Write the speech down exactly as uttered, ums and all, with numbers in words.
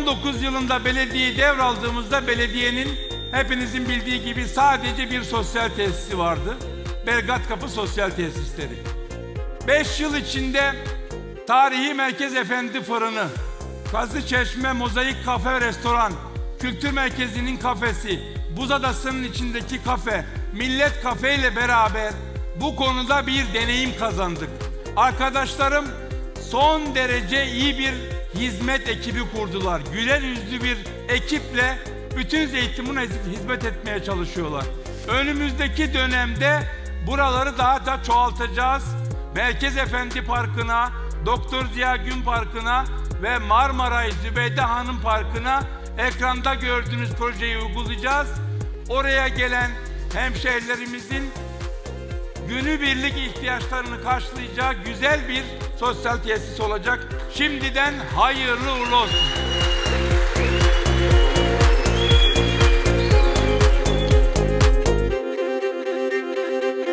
iki bin on dokuz yılında belediyeyi devraldığımızda belediyenin hepinizin bildiği gibi sadece bir sosyal tesisi vardı. Belgat Kapı Sosyal Tesisleri. beş yıl içinde Tarihi Merkez Efendi Fırını, Kazıçeşme, Mozaik Kafe ve Restoran, Kültür Merkezi'nin kafesi, Buzadası'nın içindeki kafe, Millet Kafe ile beraber bu konuda bir deneyim kazandık. Arkadaşlarım son derece iyi bir hizmet ekibi kurdular. Güler yüzlü bir ekiple bütün Zeytinburnu'na hizmet etmeye çalışıyorlar. Önümüzdeki dönemde buraları daha da çoğaltacağız. Merkez Efendi Parkı'na, Doktor Ziya Gün Parkı'na ve Marmaray Zübeyde Hanım Parkı'na ekranda gördüğünüz projeyi uygulayacağız. Oraya gelen hemşehrilerimizin günübirlik ihtiyaçlarını karşılayacağı güzel bir sosyal tesis olacak. Şimdiden hayırlı uğurlu olsun.